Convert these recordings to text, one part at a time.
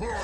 Whoa! Oh.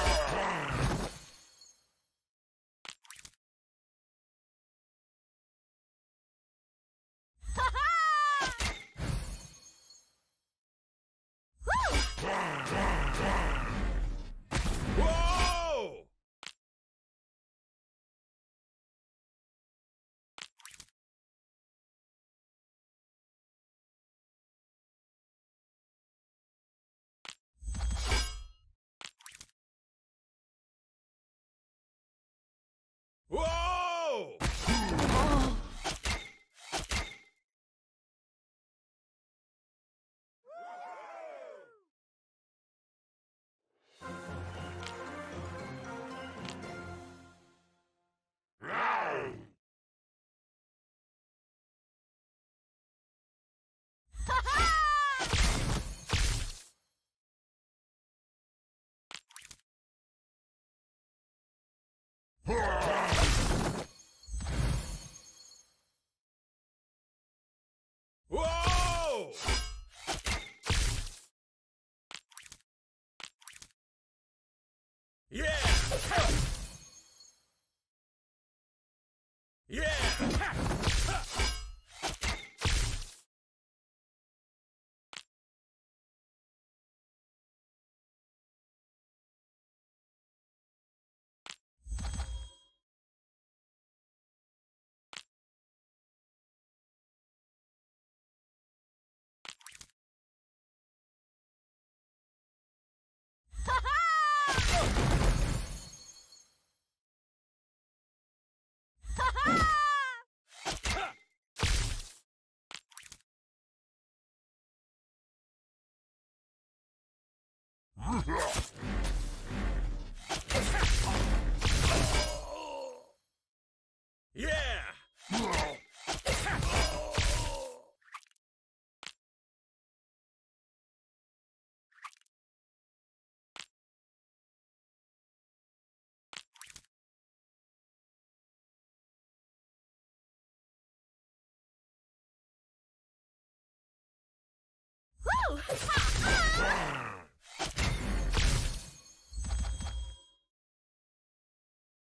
Yeah! Yeah! Yeah!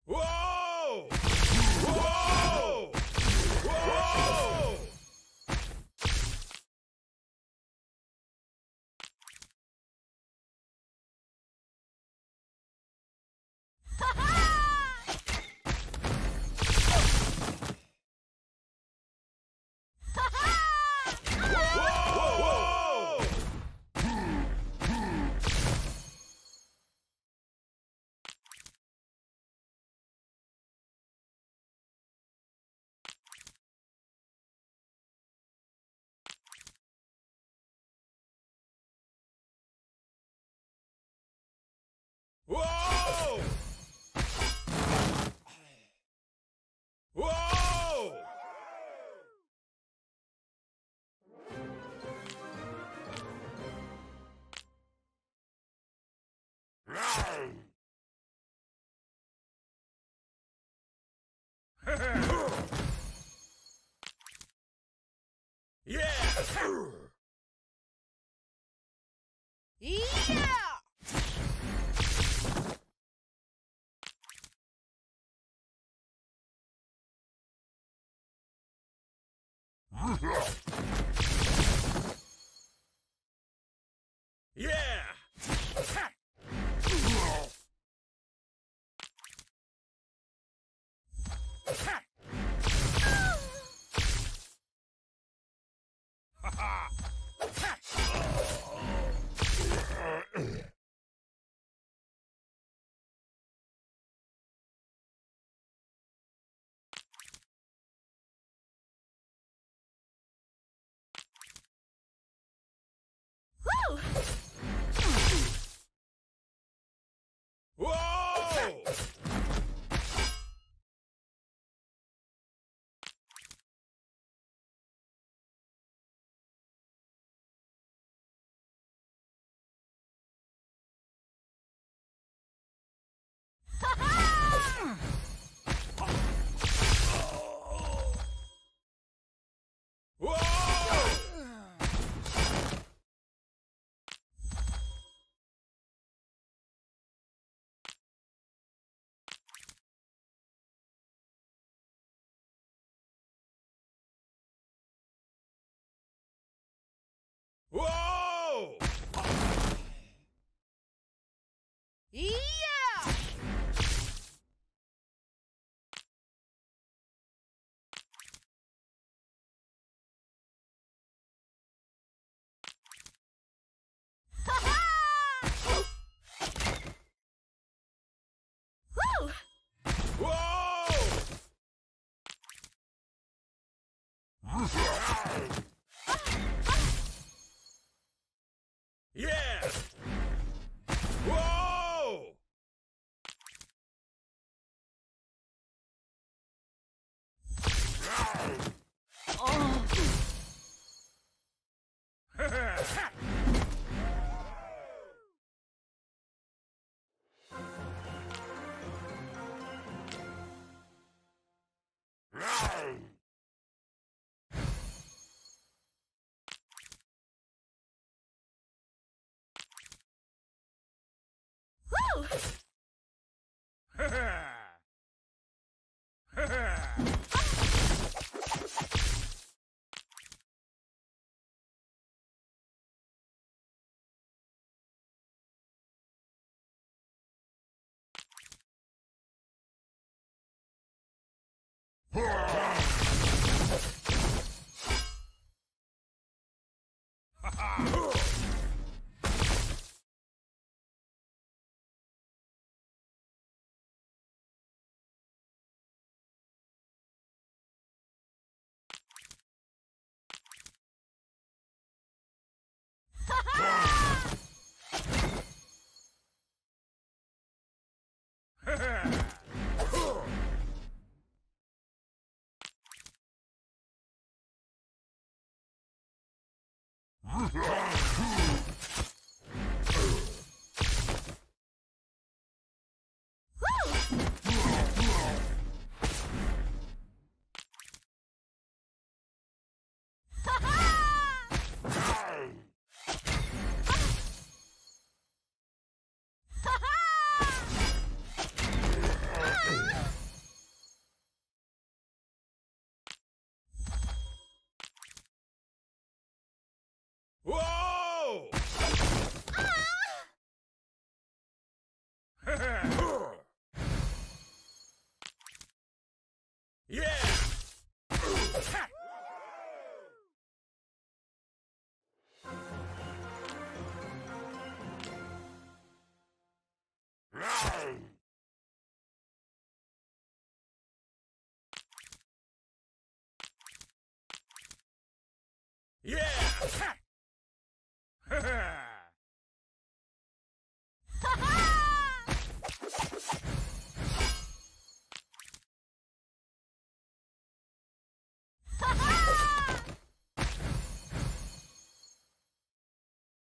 Woo! Whoa! Whoa! Yeah! Yeah! Yeah! Yeah! Whoa! Oh. Yeah! Yeah! Woo!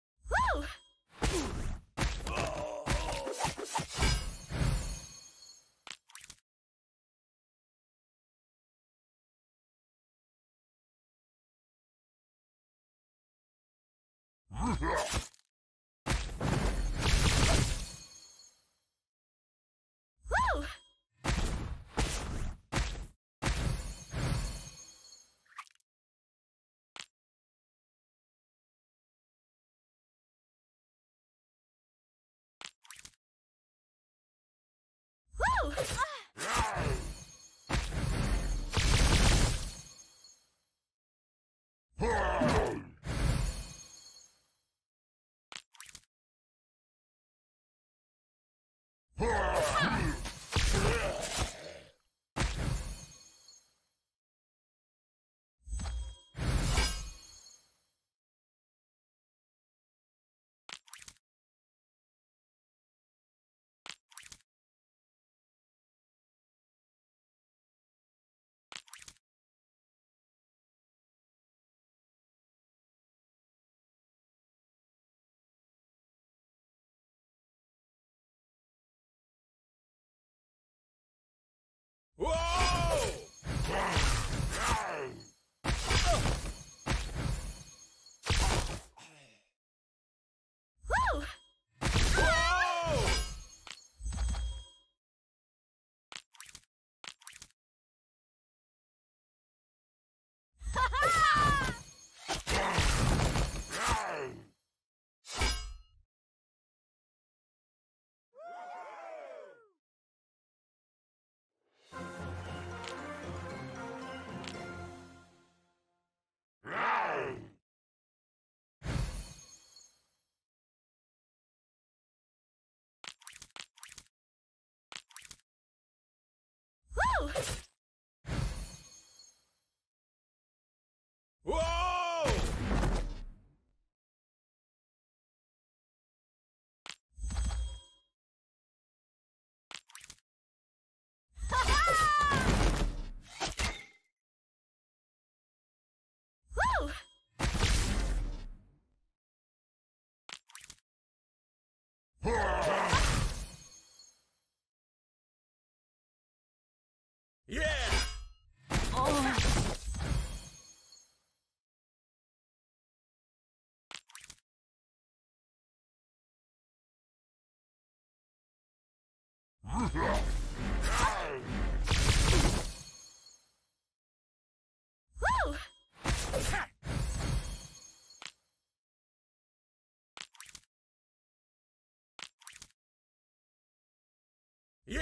Woo! Yeah! Yeah!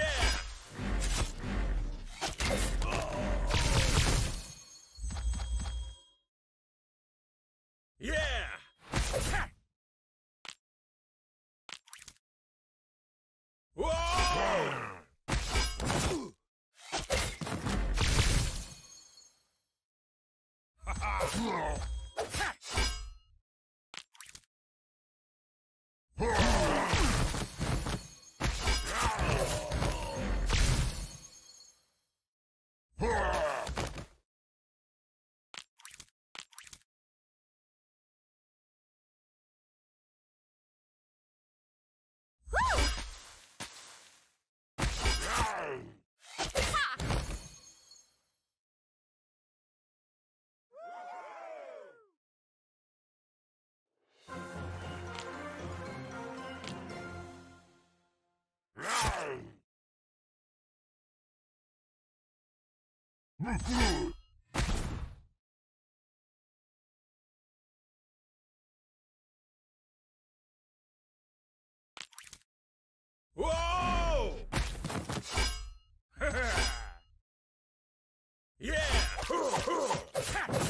Whoa! Ha Whoa! Yeah! Yeah! Yeah! Yeah! Woo! Woo! Ha! Whoa!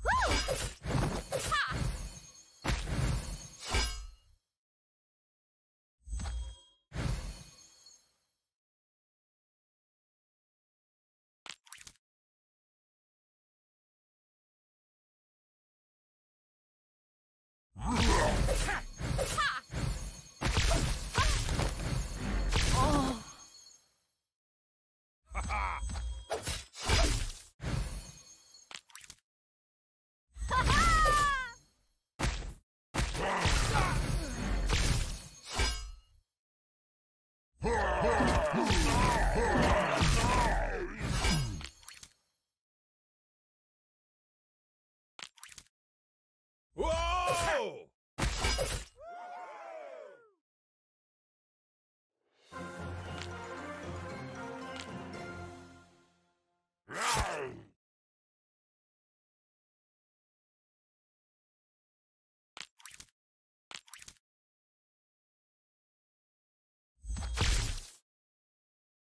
Whoa!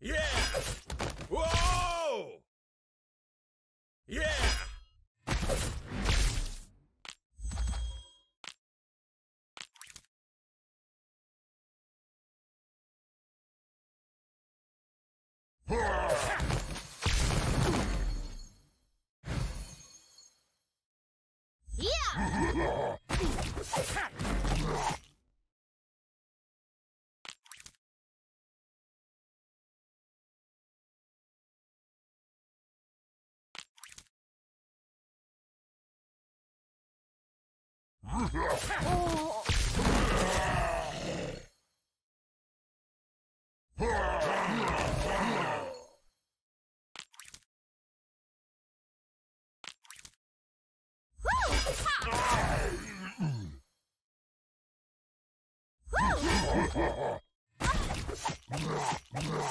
Yeah! Whoa! Yeah! Yeah! Oh. Woo! Yeah!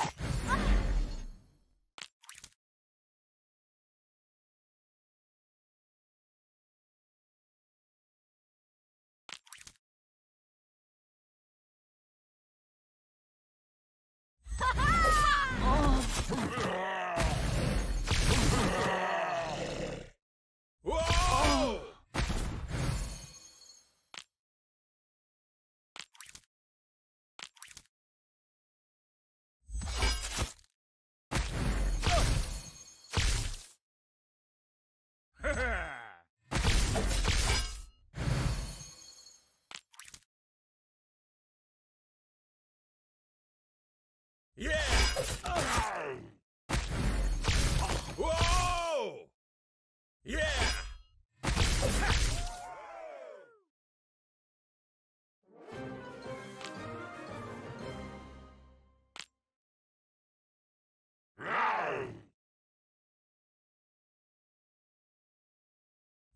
Whoa! Yeah!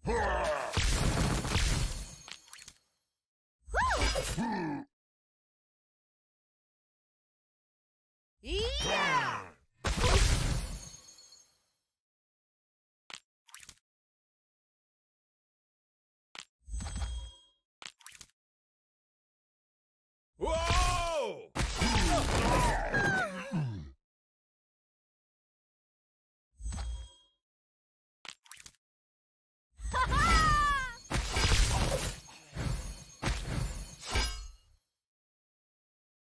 Yeah! Whoa! Oh. Yeah! Yeah!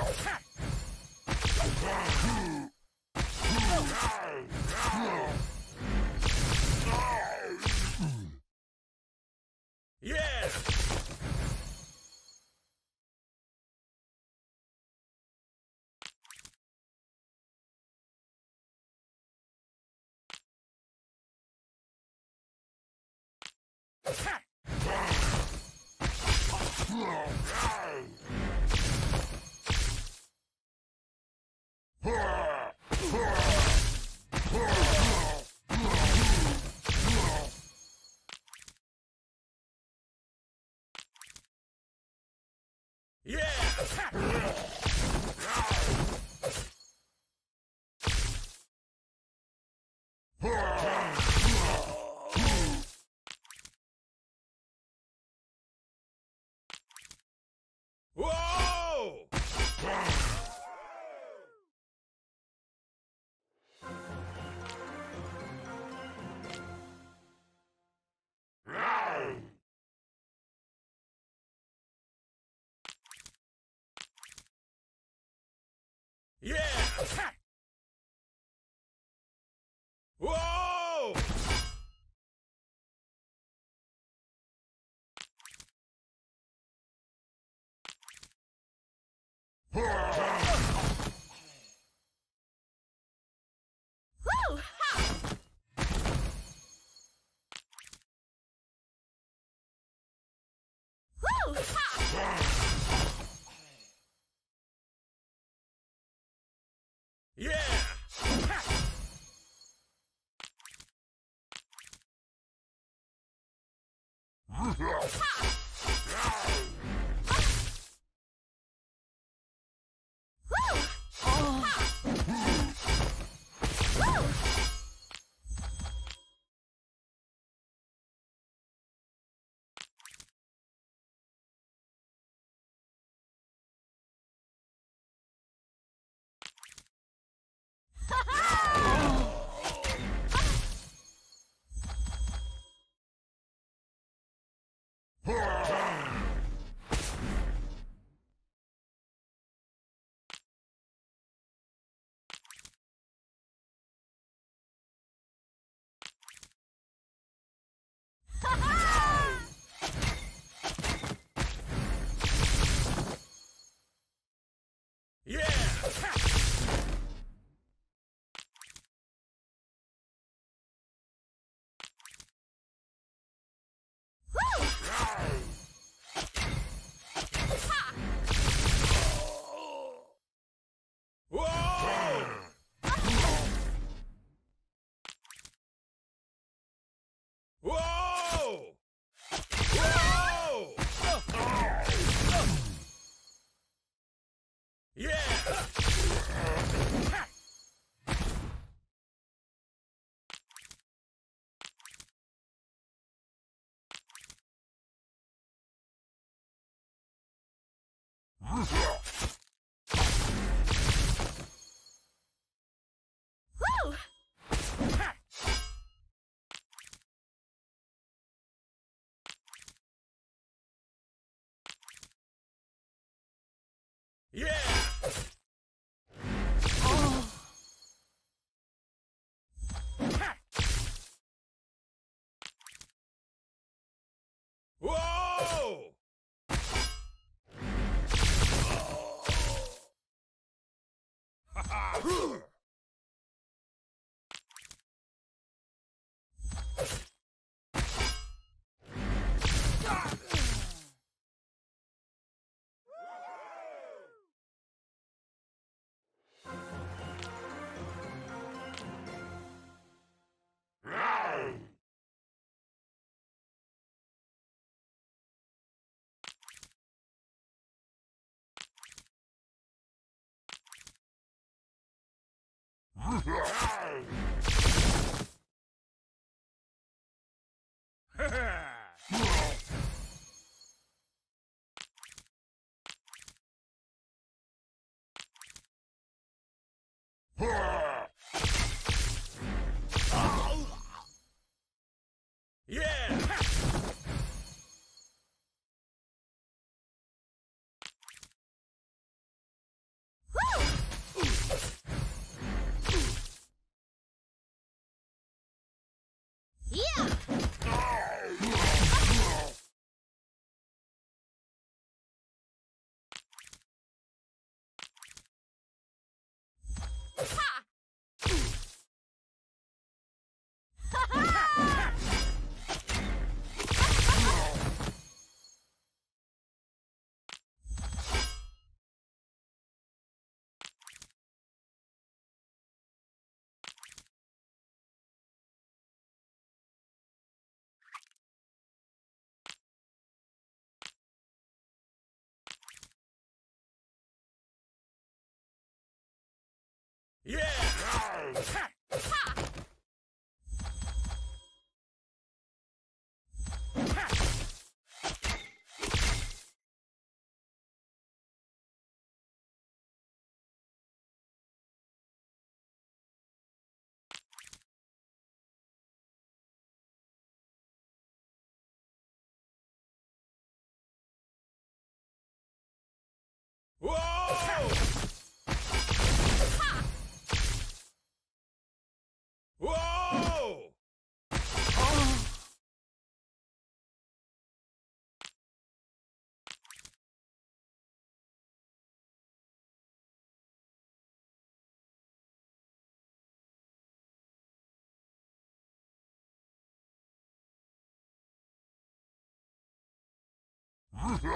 Whoa! Yeah! Yeah! Ha! Whoa! Woo! Ha! Woo! Ha! Yeah! Ha! Ha! Yeah! Woo! Ha! Yeah! Oh. Ha! Whoa! Yeah! Yeah! Ha! Ha-ha! Yeah! Ha! Ha! Whoa! Woo!